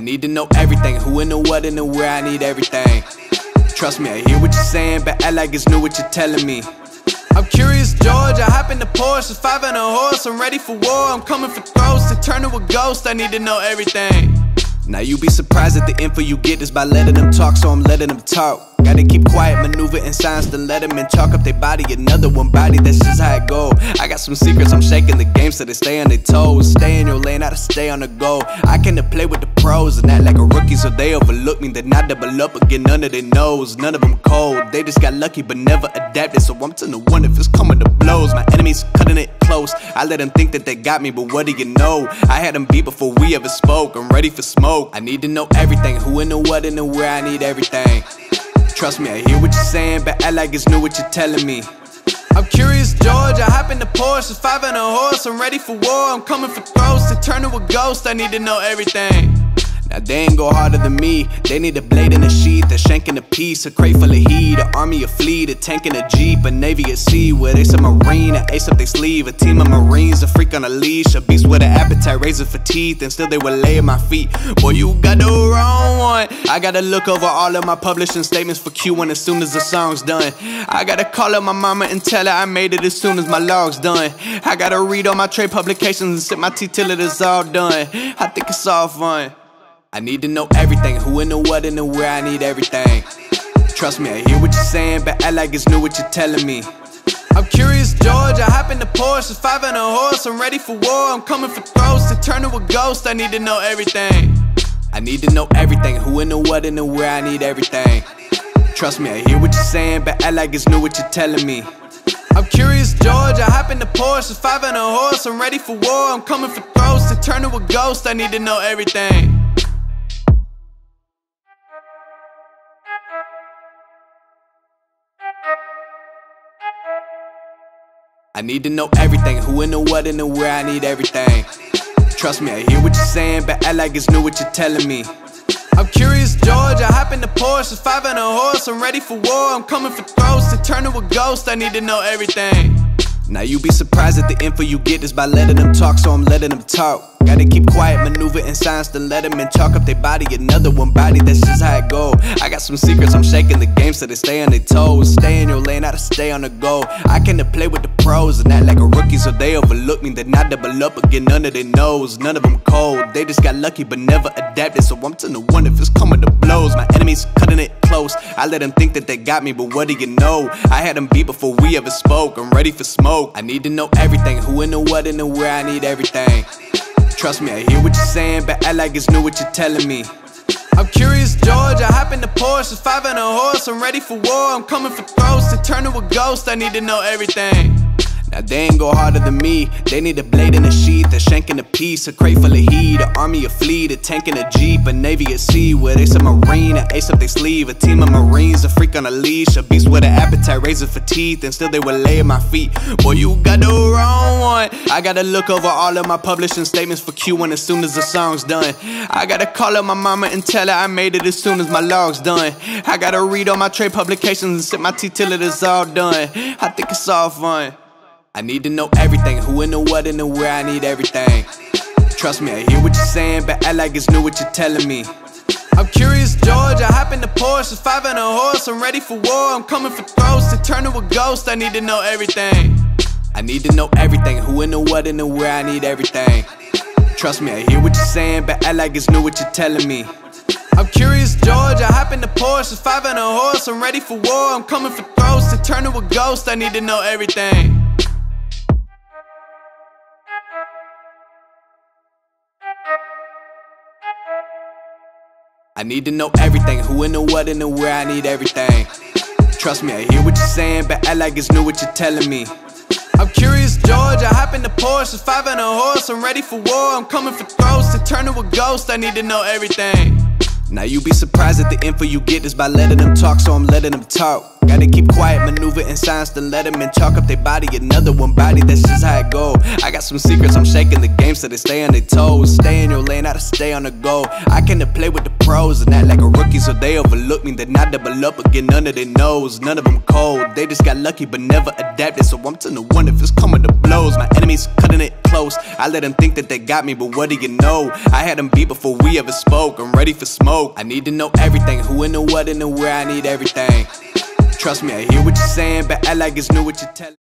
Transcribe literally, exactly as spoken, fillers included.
I need to know everything, who and the what and the where, I need everything. Trust me, I hear what you're saying, but act like it's new what you're telling me. I'm curious George, I hop in the Porsche, five and a horse, I'm ready for war. I'm coming for throats and turn to a ghost, I need to know everything. Now you be surprised at the info you get is by letting them talk, so I'm letting them talk. Gotta keep quiet, maneuver in silence, then let them in, chalk up their body, another one body, that's just how it go. I got some secrets, I'm shaking the game so they stay on their toes. Stay in your lane, I to stay on the go. I came to play with the pros and act like a rookie, so they overlook me, then I double up again under their nose. None of them cold, they just got lucky but never adapted, so I'm ten to one if it's coming to blows. My enemies cutting it close, I let them think that they got me, but what do you know? I had them beat before we ever spoke, I'm ready for smoke. I need to know everything, who and the what and the where, I need everything. Trust me, I hear what you're saying, but act like it's new what you're telling me. I'm curious George, I hop in the Porsche, five and a horse, I'm ready for war. I'm coming for throats and turn to a ghost, I need to know everything. Now they ain't go harder than me, they need a blade and a sheath, a shank and a piece, a crate full of heat, an army, a fleet, a tank and a jeep, a navy at sea, with ace of marine, an ace up their sleeve, a team of marines, a freak on a leash, a beast with an appetite, razor for teeth, and still they would lay at my feet. Boy, you got the wrong one. I gotta look over all of my publishing statements for Q one as soon as the song's done. I gotta call up my mama and tell her I made it as soon as my log's done. I gotta read all my trade publications and sip my tea till it is all done. I think it's all fun. I need to know everything, who and the what and the where, I need everything. Trust me, I hear what you're saying, but act like it's new what you're telling me. I'm curious George, I hop in the Porsche, five and a horse, I'm ready for war. I'm coming for throats and turn to a ghost, I need to know everything. I need to know everything, who and the what and the where, I need everything. Trust me, I hear what you're saying, but act like it's new what you're telling me. I'm curious George, I hop in the Porsche, five and a horse, I'm ready for war. I'm coming for throats and turn to a ghost, I need to know everything. I need to know everything, who and the what and the where, I need everything. Trust me, I hear what you're saying, but act like it's new what you're telling me. I'm curious George, I hop in the Porsche, five and a horse, I'm ready for war. I'm coming for throats and turn to a ghost, I need to know everything. Now you be surprised at the info you get is by letting them talk, so I'm letting them talk. Gotta keep quiet, maneuver in silence, then let them in, chalk up their body, another one body, that's just how it go. I got some secrets, I'm shaking the game so they stay on their toes. Stay in your lane, I to stay on the go. I came to play with the pros and act like a rookie, so they overlook me, then I double up again under their nose. None of them cold, they just got lucky but never adapted, so I'm ten to one if it's coming to blows. My enemies cutting it close, I let them think that they got me, but what do you know? I had them beat before we ever spoke, I'm ready for smoke. I need to know everything, who and the what and the where, I need everything. Trust me, I hear what you're saying, but act like it's new what you're telling me. I'm curious George, I hop in the Porsche, five and a horse, I'm ready for war. I'm coming for throats and turn to a ghost, I need to know everything. Now they ain't go harder than me, they need a blade and a sheath, a shank and a piece, a crate full of heat, an army, a fleet, a tank and a jeep, a navy at sea, with ace of marine, an ace up their sleeve, a team of marines, a freak on a leash, a beast with an appetite, razor for teeth, and still they would lay at my feet. Boy, you got the wrong one. I gotta look over all of my publishing statements for Q one as soon as the song's done. I gotta call up my mama and tell her I made it as soon as my log's done. I gotta read all my trade publications and sip my tea till it is all done. I think it's all fun. I need to know everything, who and the what and the where, I need everything. Trust me, I hear what you're saying, but act like it's new what you're telling me. I'm curious George, I hop in the Porsche, five and a horse, I'm ready for war. I'm coming for throats and turn to a ghost, I need to know everything. I need to know everything, who and the what and the where, I need everything. Trust me, I hear what you're saying, but act like it's new what you're telling me. I'm curious George, I hop in the Porsche, five and a horse, I'm ready for war. I'm coming for throats and turn to a ghost, I need to know everything. I need to know everything, who and the what and the where, I need everything. Trust me, I hear what you're saying, but act like it's new what you're telling me. I'm curious George, I hop in the Porsche, five and a horse, I'm ready for war. I'm coming for throats and turn to a ghost, I need to know everything. Now you be surprised at the info you get is by letting them talk, so I'm letting them talk. Gotta keep quiet, maneuver in silence, then let them in, chalk up their body, another one body, that's just how it go. I got some secrets, I'm shaking the game so they stay on their toes. Stay in your lane, I to stay on the go. I came to play with the pros and act like a rookie, so they overlook me, then I double up again under their nose. None of them cold, they just got lucky but never adapted, so I'm ten to one if it's coming to blow. blows. My enemies cutting it close, I let them think that they got me, but what do you know? I had them beat before we ever spoke. I'm ready for smoke. I need to know everything, who and the what and the where. I need everything. Trust me, I hear what you're saying, but I like it's new what you're telling.